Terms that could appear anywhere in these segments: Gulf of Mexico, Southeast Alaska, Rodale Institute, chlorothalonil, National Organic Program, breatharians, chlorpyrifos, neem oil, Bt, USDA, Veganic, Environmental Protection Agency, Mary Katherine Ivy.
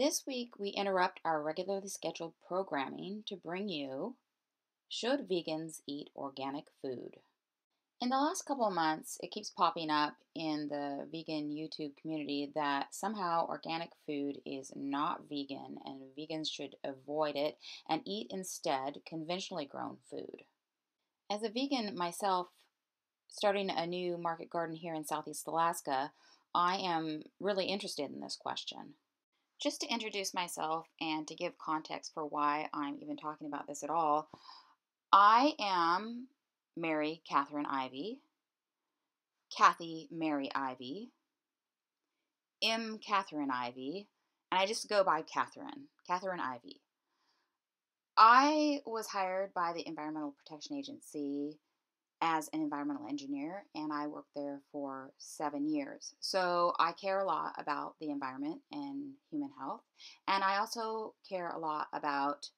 This week, we interrupt our regularly scheduled programming to bring you Should Vegans Eat Organic Food? In the last couple of months, it keeps popping up in the vegan YouTube community that somehow organic food is not vegan and vegans should avoid it and eat instead conventionally grown food. As a vegan myself, starting a new market garden here in Southeast Alaska, I am really interested in this question. Just to introduce myself and to give context for why I'm even talking about this at all, I am Mary Katherine Ivy, Kathy Mary Ivy, M Katherine Ivy, and I just go by Katherine Ivy. I was hired by the Environmental Protection Agency as an environmental engineer, and I worked there for 7 years. So I care a lot about the environment and human health, and I also care a lot about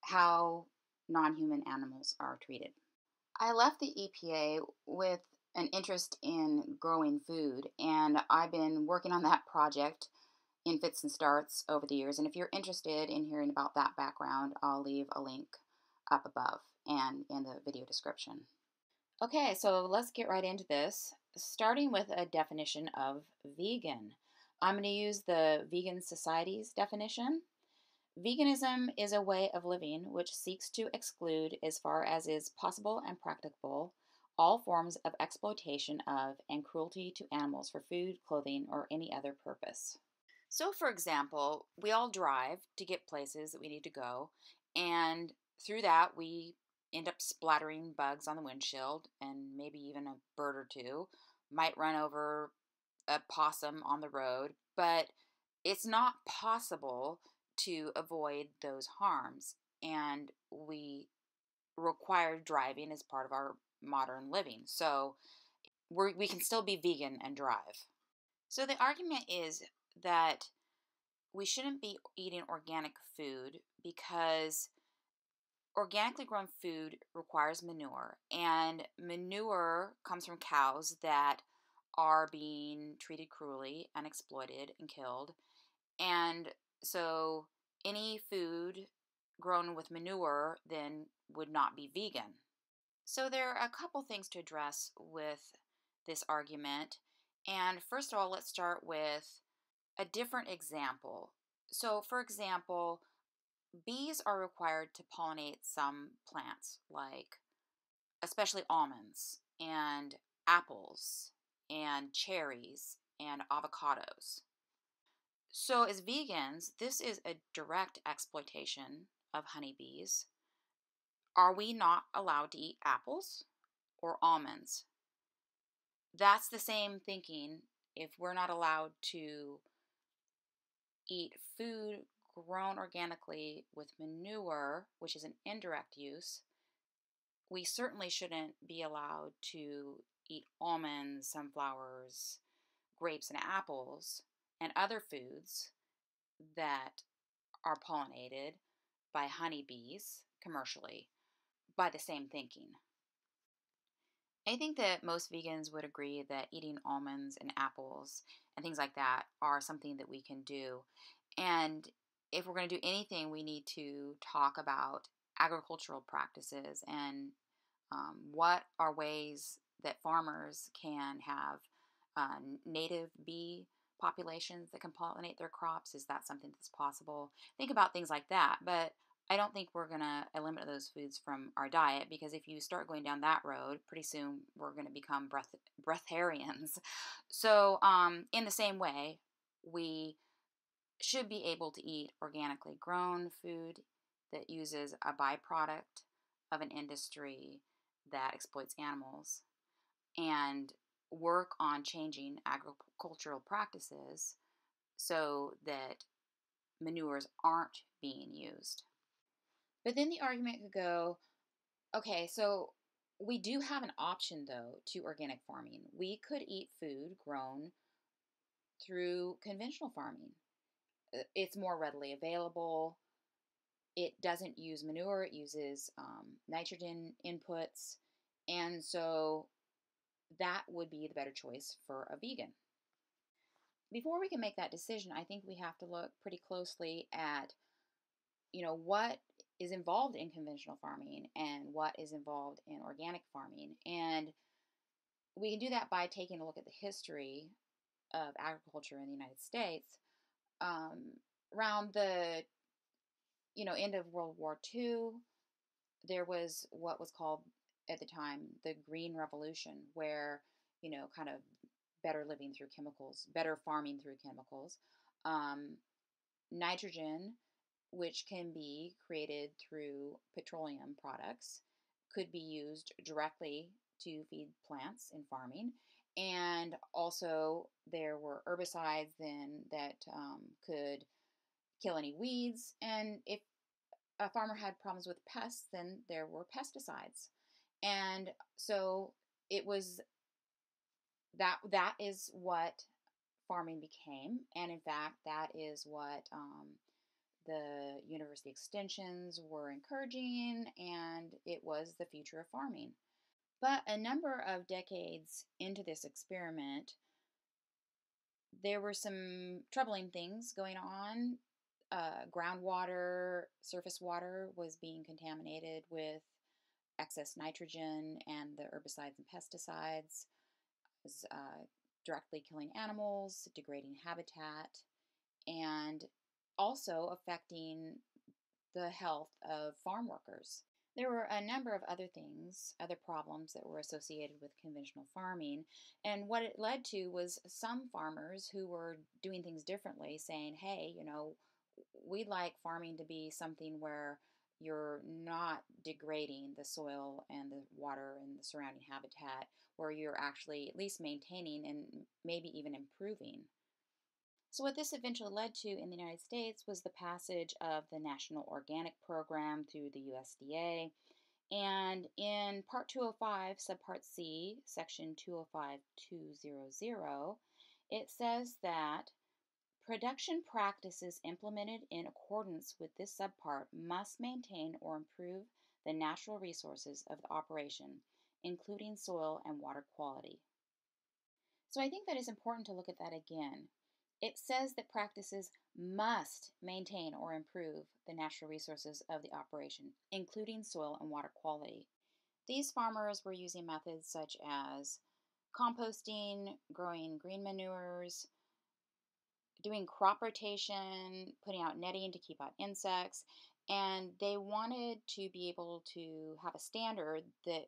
how non-human animals are treated. I left the EPA with an interest in growing food, and I've been working on that project in fits and starts over the years. And if you're interested in hearing about that background, I'll leave a link up above and in the video description. Okay, so let's get right into this, starting with a definition of vegan. I'm going to use the Vegan Society's definition. Veganism is a way of living which seeks to exclude, as far as is possible and practicable, all forms of exploitation of and cruelty to animals for food, clothing, or any other purpose. So, for example, we all drive to get places that we need to go, and through that we end up splattering bugs on the windshield, and maybe even a bird or two might run over a possum on the road, but it's not possible to avoid those harms, and we require driving as part of our modern living. So we can still be vegan and drive. So the argument is that we shouldn't be eating organic food because organically grown food requires manure, and manure comes from cows that are being treated cruelly and exploited and killed, and so any food grown with manure then would not be vegan. So there are a couple things to address with this argument. And first of all, let's start with a different example. So for example, bees are required to pollinate some plants, like especially almonds and apples and cherries and avocados. So as vegans, this is a direct exploitation of honeybees. Are we not allowed to eat apples or almonds? That's the same thinking. If we're not allowed to eat food grown organically with manure, which is an indirect use, we certainly shouldn't be allowed to eat almonds, sunflowers, grapes, and apples, and other foods that are pollinated by honeybees commercially by the same thinking. I think that most vegans would agree that eating almonds and apples and things like that are something that we can do. And if we're going to do anything, we need to talk about agricultural practices and what are ways that farmers can have native bee populations that can pollinate their crops. Is that something that's possible? Think about things like that, but I don't think we're going to eliminate those foods from our diet, because if you start going down that road, pretty soon we're going to become breatharians. So in the same way, we should be able to eat organically grown food that uses a byproduct of an industry that exploits animals, and work on changing agricultural practices so that manures aren't being used. But then the argument could go, okay, so we do have an option though to organic farming. We could eat food grown through conventional farming. It's more readily available. It doesn't use manure, it uses nitrogen inputs, and so that would be the better choice for a vegan. before we can make that decision, I think we have to look pretty closely at, you know, what is involved in conventional farming and what is involved in organic farming. And we can do that by taking a look at the history of agriculture in the United States. Around the, you know, end of World War II, there was what was called at the time the Green Revolution, where, you know, kind of better living through chemicals, better farming through chemicals. Nitrogen, which can be created through petroleum products, could be used directly to feed plants in farming. And also there were herbicides then that could kill any weeds. And if a farmer had problems with pests, then there were pesticides. And so it was that is what farming became. And in fact, that is what the university extensions were encouraging, and it was the future of farming. But a number of decades into this experiment, there were some troubling things going on. Groundwater, surface water was being contaminated with excess nitrogen and the herbicides and pesticides. It was directly killing animals, degrading habitat, and also affecting the health of farm workers. There were a number of other things, other problems that were associated with conventional farming. And what it led to was some farmers who were doing things differently saying, hey, you know, we'd like farming to be something where you're not degrading the soil and the water and the surrounding habitat, where you're actually at least maintaining and maybe even improving. So what this eventually led to in the United States was the passage of the National Organic Program through the USDA. And in Part 205, Subpart C, Section 205.200, it says that production practices implemented in accordance with this subpart must maintain or improve the natural resources of the operation, including soil and water quality. So I think that it's important to look at that again. It says that practices must maintain or improve the natural resources of the operation, including soil and water quality. These farmers were using methods such as composting, growing green manures, doing crop rotation, putting out netting to keep out insects, and they wanted to be able to have a standard that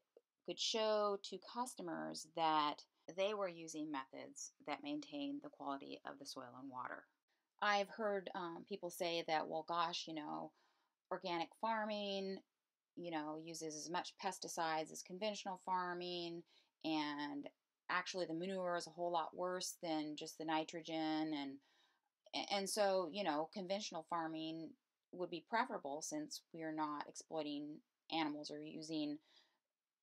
could show to customers that they were using methods that maintained the quality of the soil and water. I've heard people say that, well, gosh, you know, organic farming, you know, uses as much pesticides as conventional farming, and actually the manure is a whole lot worse than just the nitrogen, and so, you know, conventional farming would be preferable since we're not exploiting animals or using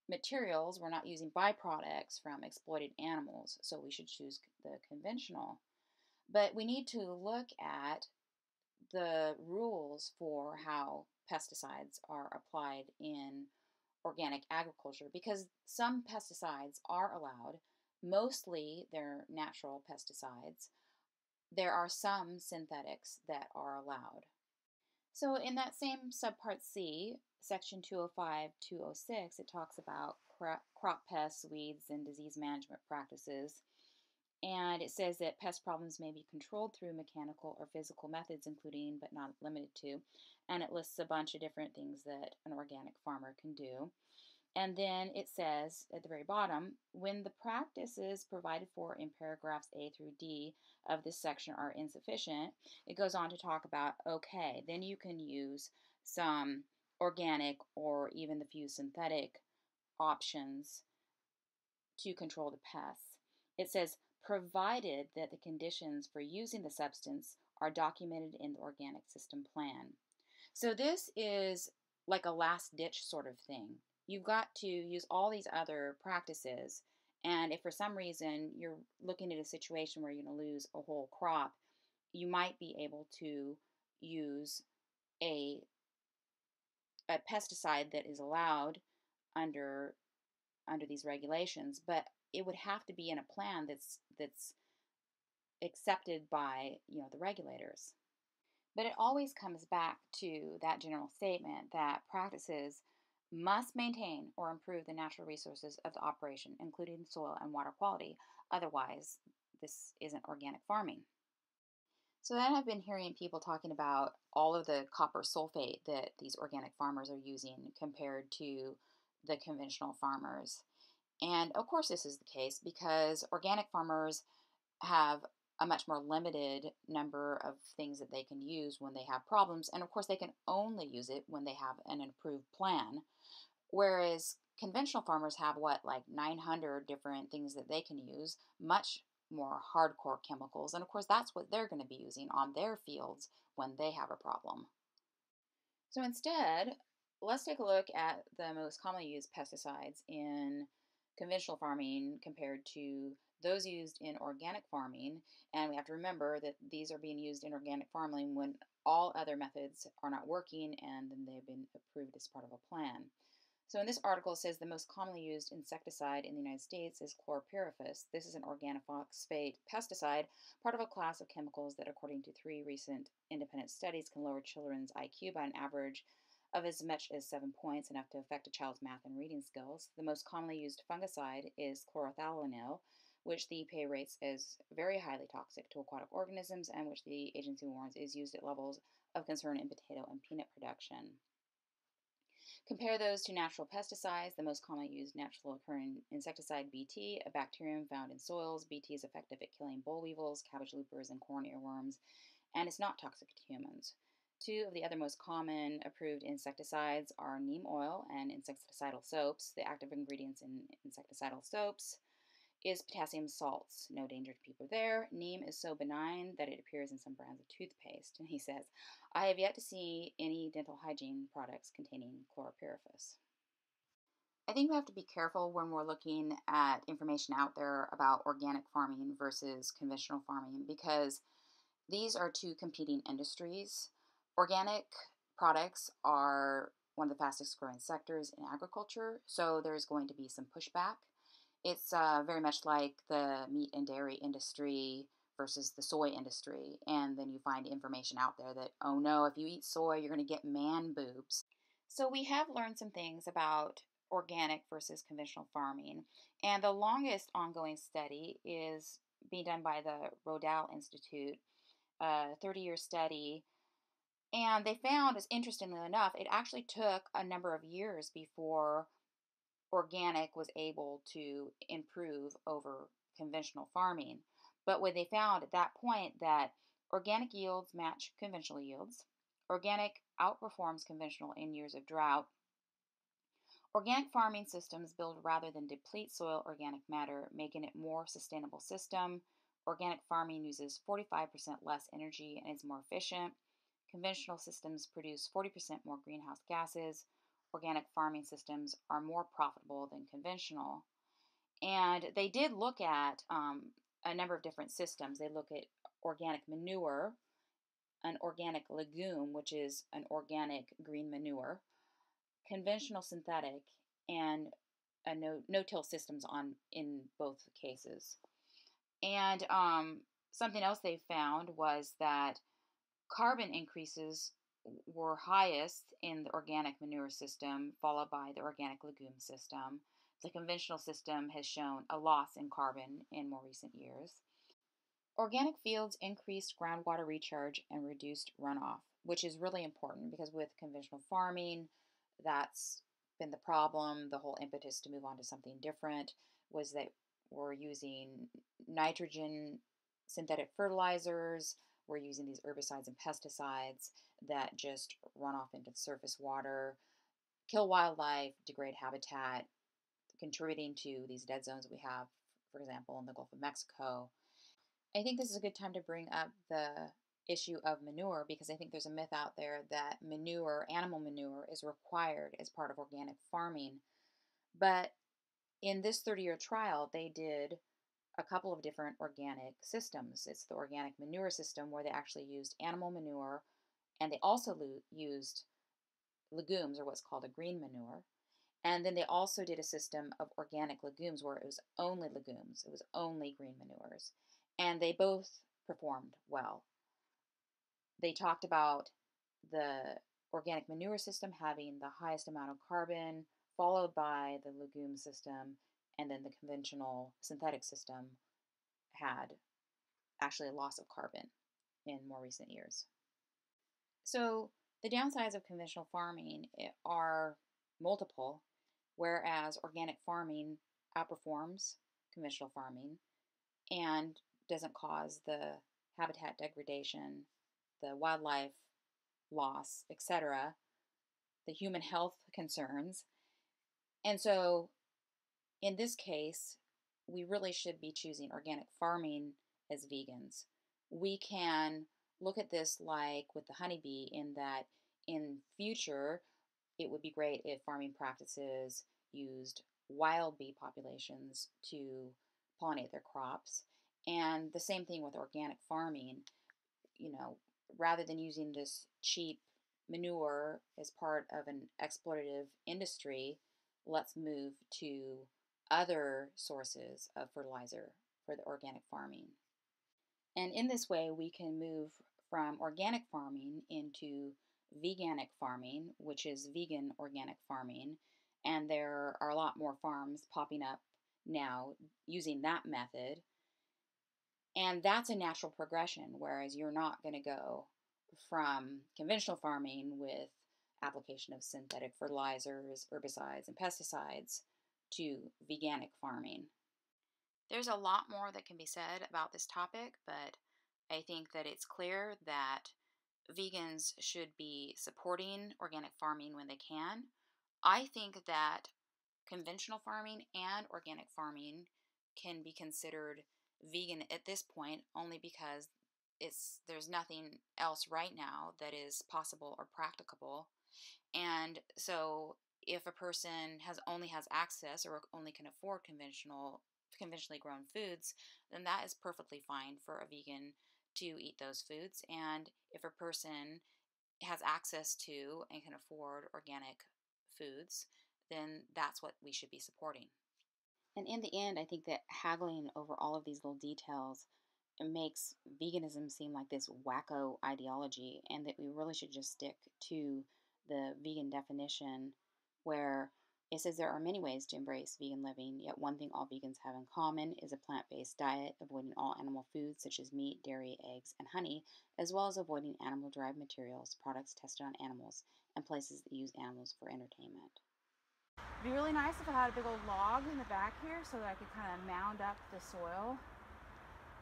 materials, we're not using byproducts from exploited animals, so we should choose the conventional. But we need to look at the rules for how pesticides are applied in organic agriculture, because some pesticides are allowed, mostly they're natural pesticides. There are some synthetics that are allowed. So in that same subpart C, Section 205.206, it talks about crop pests, weeds, and disease management practices. And it says that pest problems may be controlled through mechanical or physical methods, including but not limited to. And it lists a bunch of different things that an organic farmer can do. And then it says at the very bottom, when the practices provided for in paragraphs A through D of this section are insufficient, it goes on to talk about, okay, then you can use some organic or even the few synthetic options to control the pests. It says, provided that the conditions for using the substance are documented in the organic system plan. So this is like a last-ditch sort of thing. You've got to use all these other practices, and if for some reason you're looking at a situation where you're going to lose a whole crop, you might be able to use a pesticide that is allowed under these regulations, but it would have to be in a plan that's accepted by, you know, the regulators. But it always comes back to that general statement that practices must maintain or improve the natural resources of the operation, including the soil and water quality. Otherwise, this isn't organic farming. So then I've been hearing people talking about all of the copper sulfate that these organic farmers are using compared to the conventional farmers. And of course this is the case because organic farmers have a much more limited number of things that they can use when they have problems. And of course they can only use it when they have an improved plan. Whereas conventional farmers have like 900 different things that they can use, much more hardcore chemicals. And of course that's what they're going to be using on their fields when they have a problem. So instead, let's take a look at the most commonly used pesticides in conventional farming compared to those used in organic farming. And we have to remember that these are being used in organic farming when all other methods are not working and then they've been approved as part of a plan. So in this article, it says the most commonly used insecticide in the United States is chlorpyrifos. This is an organophosphate pesticide, part of a class of chemicals that, according to 3 recent independent studies, can lower children's IQ by an average of as much as 7 points, enough to affect a child's math and reading skills. The most commonly used fungicide is chlorothalonil, which the EPA rates as very highly toxic to aquatic organisms and which the agency warns is used at levels of concern in potato and peanut production. Compare those to natural pesticides. The most commonly used natural occurring insecticide, Bt, a bacterium found in soils. Bt is effective at killing boll weevils, cabbage loopers, and corn earworms, and it's not toxic to humans. 2 of the other most common approved insecticides are neem oil and insecticidal soaps. The active ingredients in insecticidal soaps is potassium salts. No danger to people there. Neem is so benign that it appears in some brands of toothpaste. And he says, I have yet to see any dental hygiene products containing chlorpyrifos. I think we have to be careful when we're looking at information out there about organic farming versus conventional farming because these are 2 competing industries. Organic products are one of the fastest growing sectors in agriculture, so there's going to be some pushback. It's very much like the meat and dairy industry versus the soy industry. And then you find information out there that, oh no, if you eat soy, you're going to get man boobs. So we have learned some things about organic versus conventional farming. And the longest ongoing study is being done by the Rodale Institute, a 30-year study. And they found, as interestingly enough, it actually took a number of years before organic was able to improve over conventional farming. But what they found at that point that organic yields match conventional yields. Organic outperforms conventional in years of drought. Organic farming systems build rather than deplete soil organic matter, making it more sustainable system. Organic farming uses 45% less energy and is more efficient. Conventional systems produce 40% more greenhouse gases. Organic farming systems are more profitable than conventional. And they did look at a number of different systems. They look at organic manure, an organic legume, which is an organic green manure, conventional synthetic, and a no-till systems in both cases. And something else they found was that carbon increases were highest in the organic manure system, followed by the organic legume system. The conventional system has shown a loss in carbon in more recent years. Organic fields increased groundwater recharge and reduced runoff, which is really important because with conventional farming, that's been the problem. The whole impetus to move on to something different was that we're using nitrogen synthetic fertilizers. We're using these herbicides and pesticides that just run off into the surface water, kill wildlife, degrade habitat, contributing to these dead zones we have, for example, in the Gulf of Mexico. I think this is a good time to bring up the issue of manure because I think there's a myth out there that manure, animal manure, is required as part of organic farming. But in this 30-year trial, they did a couple of different organic systems. It's the organic manure system where they actually used animal manure and they also used legumes or what's called a green manure. And then they also did a system of organic legumes where it was only legumes. It was only green manures. And they both performed well. They talked about the organic manure system having the highest amount of carbon, followed by the legume system, and then the conventional synthetic system had actually a loss of carbon in more recent years. So the downsides of conventional farming are multiple, whereas organic farming outperforms conventional farming and doesn't cause the habitat degradation, the wildlife loss, etc., the human health concerns. And so in this case, we really should be choosing organic farming as vegans. We can look at this like with the honeybee, in that in future, it would be great if farming practices used wild bee populations to pollinate their crops. And the same thing with organic farming. You know, rather than using this cheap manure as part of an exploitative industry, let's move to other sources of fertilizer for the organic farming. And in this way, we can move from organic farming into veganic farming, which is vegan organic farming. And there are a lot more farms popping up now using that method. And that's a natural progression, whereas you're not going to go from conventional farming with application of synthetic fertilizers, herbicides, and pesticides to veganic farming. There's a lot more that can be said about this topic, but I think that it's clear that vegans should be supporting organic farming when they can. I think that conventional farming and organic farming can be considered vegan at this point only because there's nothing else right now that is possible or practicable. And so if a person only has access or only can afford conventionally grown foods, then that is perfectly fine for a vegan to eat those foods. And if a person has access to and can afford organic foods, then that's what we should be supporting. And in the end, I think that haggling over all of these little details makes veganism seem like this wacko ideology, and that we really should just stick to the vegan definition, where it says there are many ways to embrace vegan living, yet one thing all vegans have in common is a plant-based diet, avoiding all animal foods such as meat, dairy, eggs, and honey, as well as avoiding animal-derived materials, products tested on animals, and places that use animals for entertainment. It'd be really nice if I had a big old log in the back here so that I could kind of mound up the soil.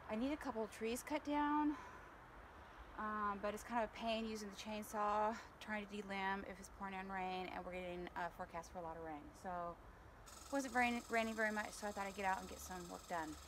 I need a couple of trees cut down, but it's kind of a pain using the chainsaw, trying to de-limb if it's pouring down rain, and we're getting a forecast for a lot of rain. So it wasn't raining very much, so I thought I'd get out and get some work done.